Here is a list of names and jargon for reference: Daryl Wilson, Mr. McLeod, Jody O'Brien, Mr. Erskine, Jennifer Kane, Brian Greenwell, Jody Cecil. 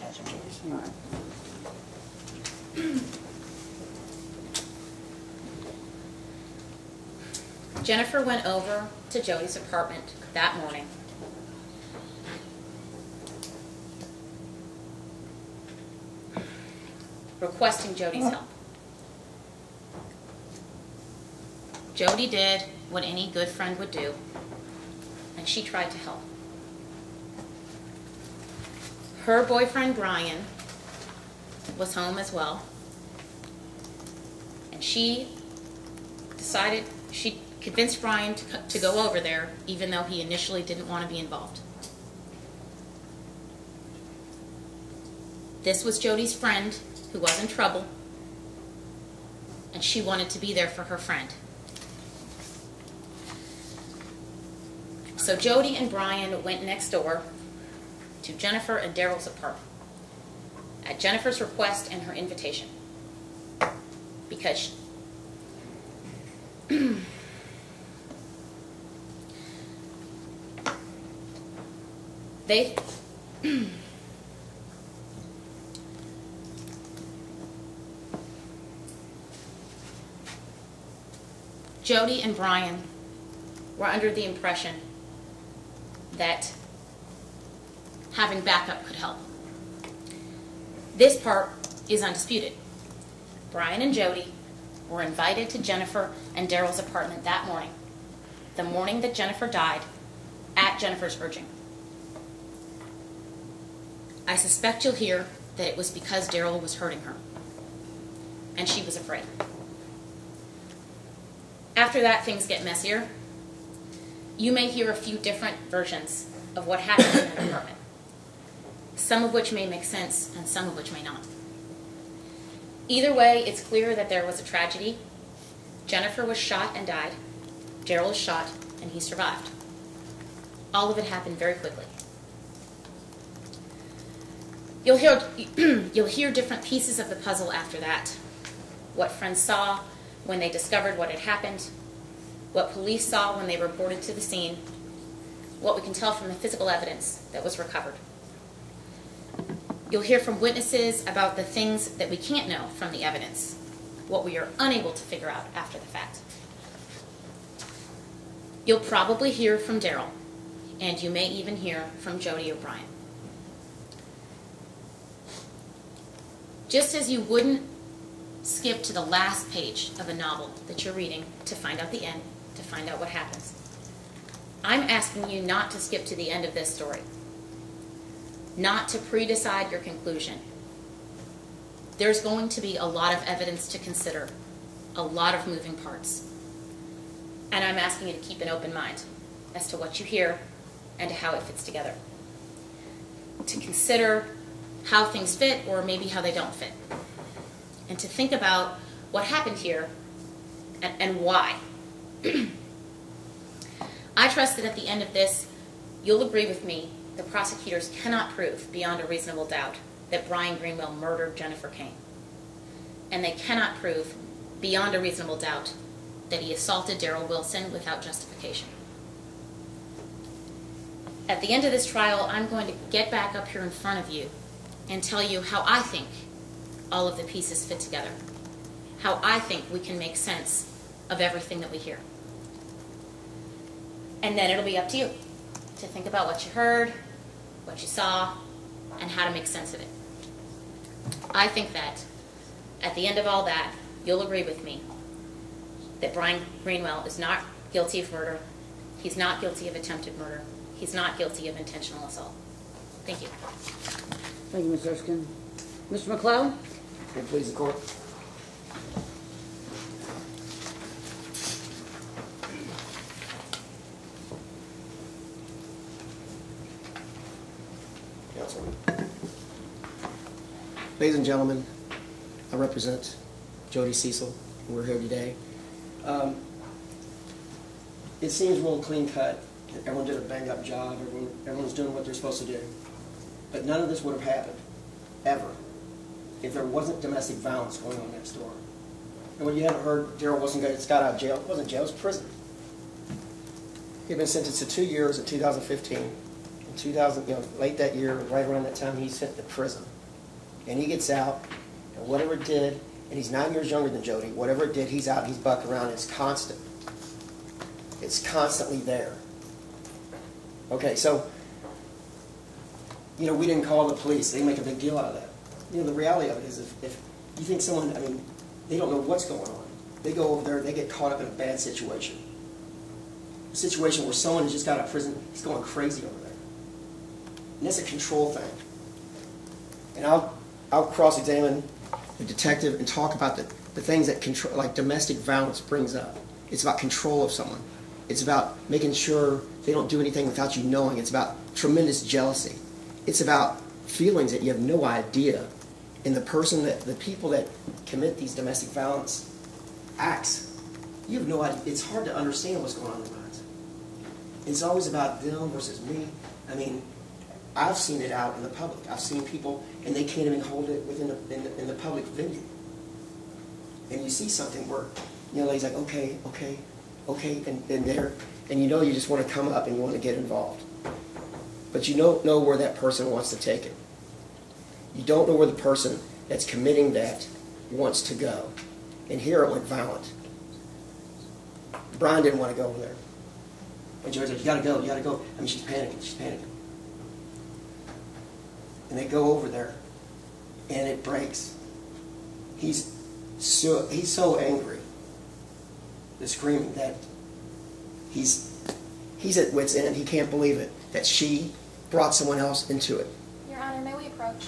judge of this one. Jennifer went over to Jody's apartment that morning. Requesting Jody's help. Jody did what any good friend would do, and she tried to help. Her boyfriend, Brian, was home as well, and she decided, she convinced Brian to go over there, even though he initially didn't want to be involved. This was Jody's friend who was in trouble, and she wanted to be there for her friend. So Jody and Brian went next door to Jennifer and Daryl's apartment at Jennifer's request and her invitation, because they Jody and Brian were under the impression that having backup could help. This part is undisputed. Brian and Jody were invited to Jennifer and Daryl's apartment that morning, the morning that Jennifer died, at Jennifer's urging. I suspect you'll hear that it was because Daryl was hurting her, and she was afraid. After that, things get messier. You may hear a few different versions of what happened in the apartment, some of which may make sense and some of which may not. Either way, it's clear that there was a tragedy. Jennifer was shot and died. Daryl was shot and he survived. All of it happened very quickly. You'll hear different pieces of the puzzle after that. What friends saw when they discovered what had happened, what police saw when they reported to the scene, what we can tell from the physical evidence that was recovered. You'll hear from witnesses about the things that we can't know from the evidence, what we are unable to figure out after the fact. You'll probably hear from Daryl, and you may even hear from Jody O'Brien. Just as you wouldn't skip to the last page of a novel that you're reading to find out the end, to find out what happens, I'm asking you not to skip to the end of this story, not to pre-decide your conclusion. There's going to be a lot of evidence to consider, a lot of moving parts. And I'm asking you to keep an open mind as to what you hear and to how it fits together. To consider how things fit or maybe how they don't fit. And to think about what happened here and why. I trust that at the end of this, you'll agree with me. The prosecutors cannot prove beyond a reasonable doubt that Brian Greenwell murdered Jennifer Kane. And they cannot prove beyond a reasonable doubt that he assaulted Daryl Wilson without justification. At the end of this trial, I'm going to get back up here in front of you and tell you how I think all of the pieces fit together, how I think we can make sense of everything that we hear. And then it'll be up to you to think about what you heard, what you saw, and how to make sense of it. I think that at the end of all that, you'll agree with me that Brian Greenwell is not guilty of murder. He's not guilty of attempted murder. He's not guilty of intentional assault. Thank you. Thank you, Mr. Erskine. Mr. McLeod? Will you please the court? Ladies and gentlemen, I represent Jody Cecil, and we're here today. It seems real clean cut. Everyone did a bang up job. Everyone's doing what they're supposed to do. But none of this would have happened, ever, if there wasn't domestic violence going on next door. And when you hadn't heard, Daryl Wilson got out of jail. It wasn't jail, it was prison. He had been sentenced to 2 years in 2015. in 2000, you know, late that year, right around that time, he's sent to prison. And he gets out, and whatever it did, and he's 9 years younger than Jody, whatever it did, he's out, he's bucking around, and it's constant. It's constantly there. Okay, so, you know, we didn't call the police. They make a big deal out of that. You know, the reality of it is if you think someone, I mean, they don't know what's going on. They go over there, they get caught up in a bad situation. A situation where someone has just got out of prison, he's going crazy over there. And that's a control thing. And I'll cross-examine the detective and talk about the things that control, like domestic violence brings up. It's about control of someone. It's about making sure they don't do anything without you knowing. It's about tremendous jealousy. It's about feelings that you have no idea. And the person that, the people that commit these domestic violence acts, you have no idea. It's hard to understand what's going on in their minds. It's always about them versus me. I mean, I've seen it out in the public. I've seen people, and they can't even hold it within in the public venue. And you see something where, you know, ladies like, okay, okay, okay, and there, and you know you just want to come up and you want to get involved. But you don't know where that person wants to take it. You don't know where the person that's committing that wants to go. And here it went violent. Brian didn't want to go over there. And Joey's like, you gotta go, you gotta go. I mean, she's panicking, she's panicking. And they go over there, and it breaks. He's so angry, the screaming, that he's at wit's end. He can't believe it, that she brought someone else into it. Your Honor, may we approach?